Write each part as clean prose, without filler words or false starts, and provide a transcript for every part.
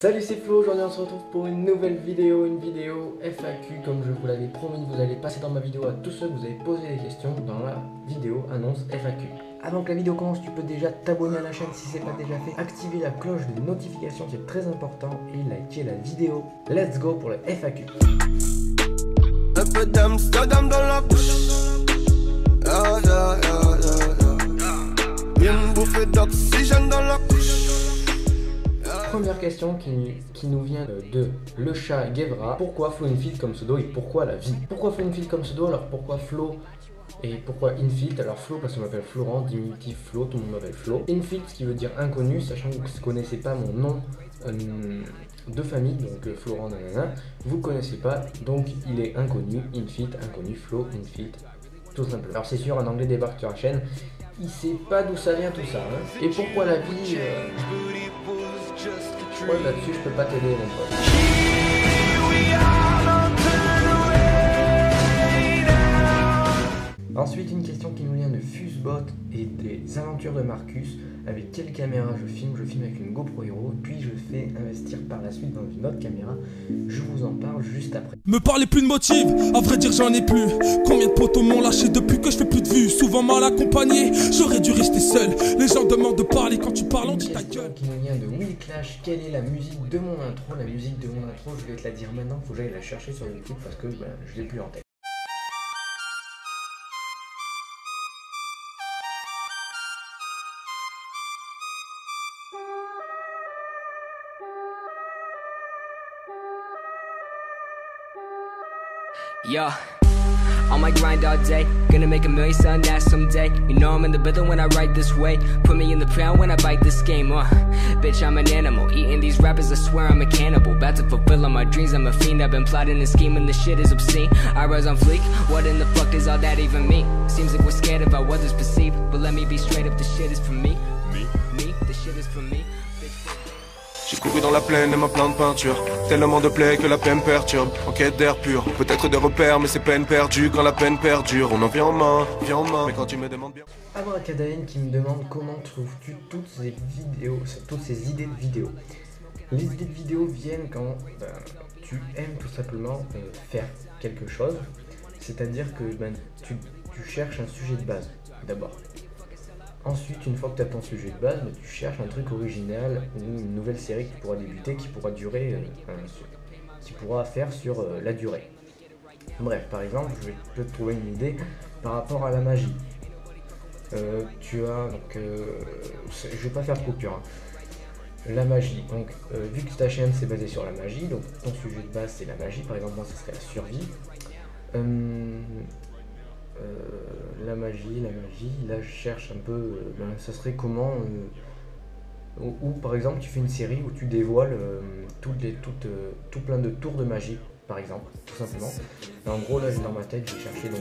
Salut, c'est Flo, aujourd'hui on se retrouve pour une nouvelle vidéo, une vidéo FAQ. Comme je vous l'avais promis, vous allez passer dans ma vidéo à tous ceux que vous avez posé des questions dans la vidéo annonce FAQ. Avant que la vidéo commence, tu peux déjà t'abonner à la chaîne si c'est pas déjà fait, activer la cloche de notification, c'est très important, et liker la vidéo. Let's go pour le FAQ. Première question qui nous vient de le chat Gevra. Pourquoi Flo Infit comme pseudo et pourquoi la vie? Pourquoi Flo Infit comme pseudo? Alors pourquoi Flo et pourquoi Infit? Alors Flo parce qu'on m'appelle Florent, diminutif Flo, tout le monde m'appelle Flo. Infit ce qui veut dire inconnu, sachant que vous ne connaissez pas mon nom de famille, donc Florent nanana, vous ne connaissez pas, donc il est inconnu, Infit, inconnu, Flo, Infit, tout simplement. Alors c'est sûr, un anglais débarque sur la chaîne, il sait pas d'où ça vient tout ça, hein. Et pourquoi la vie Ouais, là-dessus, je peux pas t'aider, mon pote. Ensuite, une question qui nous vient de Fusebot et des aventures de Marcus. Avec quelle caméra je filme? Je filme avec une GoPro Hero, puis je fais investir par la suite dans une autre caméra. Je vous en parle juste après. Me parlez plus de motifs, à vrai dire j'en ai plus. Combien de potos m'ont lâché depuis que je fais plus de vues? Souvent mal accompagné, j'aurais dû rester seul. Les gens demandent de parler, quand tu parles on dit ta gueule. Qui nous vient de Will Clash, quelle est la musique de mon intro? La musique de mon intro, je vais te la dire maintenant, faut que j'aille la chercher sur YouTube parce que ben, je l'ai plus en tête. Yo, on my grind all day, gonna make a million sundays someday. You know I'm in the building when I ride this way. Put me in the ground when I bite this game, Bitch, I'm an animal, eating these rappers, I swear I'm a cannibal. About to fulfill all my dreams, I'm a fiend. I've been plotting and scheming, this shit is obscene. I rise on fleek, what in the fuck does all that even mean? Seems like we're scared about what is perceived, but let me be straight up, this shit is for me. Me, this shit is for me. J'ai couru dans la plaine et ma plein de peinture. Tellement de plaies que la peine perturbe. En quête d'air pur, peut-être de repères, mais c'est peine perdue quand la peine perdure. On en vient en main, mais quand tu me demandes bien. Abracadaïne qui me demande comment trouves-tu toutes ces vidéos, toutes ces idées de vidéos. Les idées de vidéos viennent quand ben, tu aimes tout simplement faire quelque chose. C'est-à-dire que ben, tu cherches un sujet de base, d'abord. Ensuite, une fois que tu as ton sujet de base, tu cherches un truc original ou une nouvelle série qui pourra débuter, qui pourra durer, qui pourra faire sur la durée. Bref, par exemple, je peux te trouver une idée par rapport à la magie. Tu as donc, je vais pas faire de coupure. La magie. Donc, vu que ta chaîne c'est basée sur la magie, donc ton sujet de base c'est la magie. Par exemple, moi ce serait la survie. La magie, là je cherche un peu, ça serait comment, ou par exemple tu fais une série où tu dévoiles tout plein de tours de magie, par exemple, tout simplement. Et en gros là dans ma tête j'ai cherché donc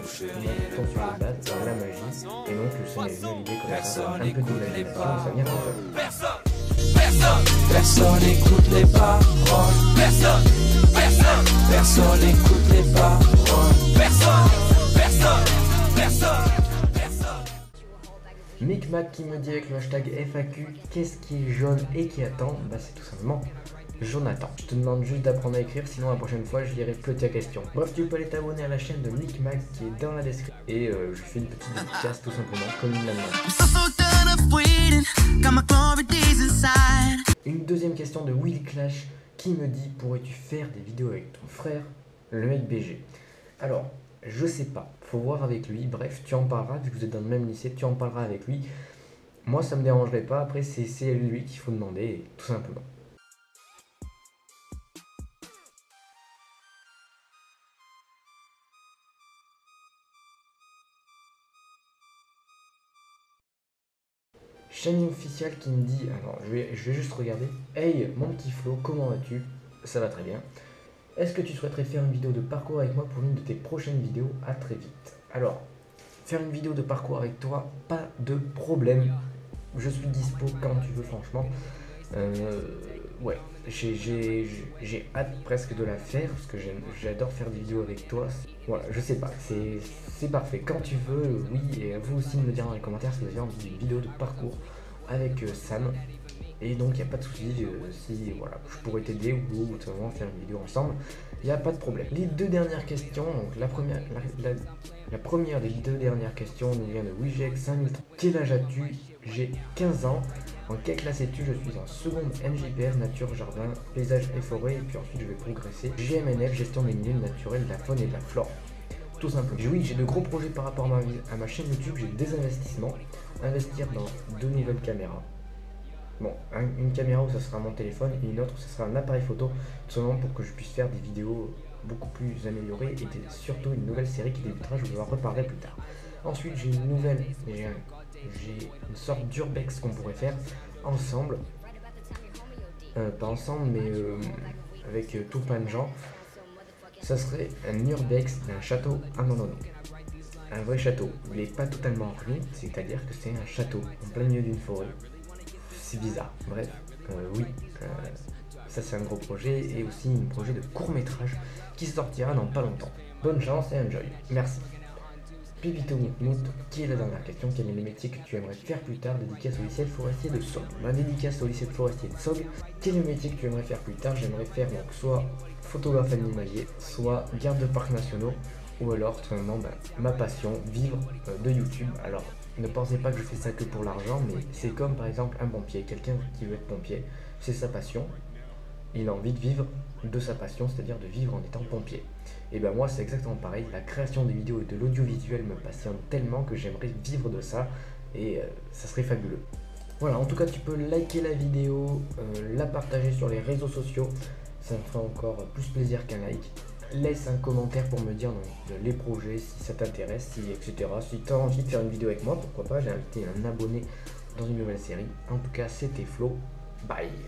comment sur le base, la magie, et donc ça m'est venu l'idée comme ça, un peu d'imagination, ça vient comme ça. Personne n'écoute les paroles, personne n'écoute les paroles, Micmac qui me dit avec le hashtag FAQ, qu'est-ce qui est jaune et qui attend? Bah c'est tout simplement Jonathan. Je te demande juste d'apprendre à écrire, sinon la prochaine fois je lirai plus ta question. Bref, tu peux aller t'abonner à la chaîne de Micmac qui est dans la description. Et je fais une petite dédicace tout simplement comme une demande. Une deuxième question de Will Clash qui me dit, pourrais-tu faire des vidéos avec ton frère, le mec BG? Alors, je sais pas, faut voir avec lui, bref, tu en parleras, vu que vous êtes dans le même lycée, tu en parleras avec lui. Moi, ça me dérangerait pas, après, c'est lui qu'il faut demander, tout simplement. Chaîne officielle qui me dit, alors, je vais juste regarder. Hey, mon petit Flo, comment vas-tu? Ça va très bien. Est-ce que tu souhaiterais faire une vidéo de parcours avec moi pour l'une de tes prochaines vidéos? À très vite. Alors, faire une vidéo de parcours avec toi, pas de problème. Je suis dispo quand tu veux, franchement. Ouais, j'ai hâte presque de la faire parce que j'adore faire des vidéos avec toi. Voilà, je sais pas, c'est parfait. Quand tu veux, oui, et vous aussi me dire dans les commentaires si vous avez envie d'une vidéo de parcours avec Sam. et donc il n'y a pas de souci, si voilà, je pourrais t'aider ou autrement faire une vidéo ensemble, il n'y a pas de problème. Les deux dernières questions, donc la première des deux dernières questions nous vient de Wijex5000. Quel âge as-tu? J'ai 15 ans. En quelle classe es-tu? Je suis en seconde MJPF, nature, jardin, paysage et forêt, et puis ensuite je vais progresser GMNF, gestion des milieux naturels, de la faune et de la flore. Tout simplement. Oui, j'ai de gros projets par rapport à ma chaîne YouTube, j'ai des investissements. Investir dans deux nouvelles caméras. Bon, une caméra où ça sera mon téléphone et une autre où ça sera un appareil photo, tout simplement pour que je puisse faire des vidéos beaucoup plus améliorées et surtout une nouvelle série qui débutera, je vous en reparlerai plus tard. Ensuite, j'ai une sorte d'urbex qu'on pourrait faire ensemble, pas ensemble mais avec tout plein de gens. Ça serait un urbex d'un château abandonné. Un vrai château, il n'est pas totalement enclos, c'est-à-dire que c'est un château en plein milieu d'une forêt. C'est bizarre, bref, oui, ça c'est un gros projet et aussi un projet de court-métrage qui sortira dans pas longtemps. Bonne chance et enjoy, merci. Pipito Mout, qui est la dernière question, quel est le métier que tu aimerais faire plus tard? Dédicace au lycée forestier de Sog. Ma dédicace au lycée forestier de Sog. Quel est le métier que tu aimerais faire plus tard? J'aimerais faire donc soit photographe animalier, soit garde de parcs nationaux, ou alors tout simplement ma passion, vivre de YouTube. Alors ne pensez pas que je fais ça que pour l'argent, mais c'est comme par exemple un pompier, quelqu'un qui veut être pompier, c'est sa passion, il a envie de vivre de sa passion, c'est-à-dire de vivre en étant pompier. Et ben moi c'est exactement pareil, la création des vidéos et de l'audiovisuel me passionne tellement que j'aimerais vivre de ça et ça serait fabuleux. Voilà, en tout cas tu peux liker la vidéo, la partager sur les réseaux sociaux, ça me fera encore plus plaisir qu'un like. Laisse un commentaire pour me dire donc, les projets, si ça t'intéresse, si, etc. Si tu as envie de faire une vidéo avec moi, pourquoi pas, j'ai invité un abonné dans une nouvelle série. En tout cas, c'était Flo, bye.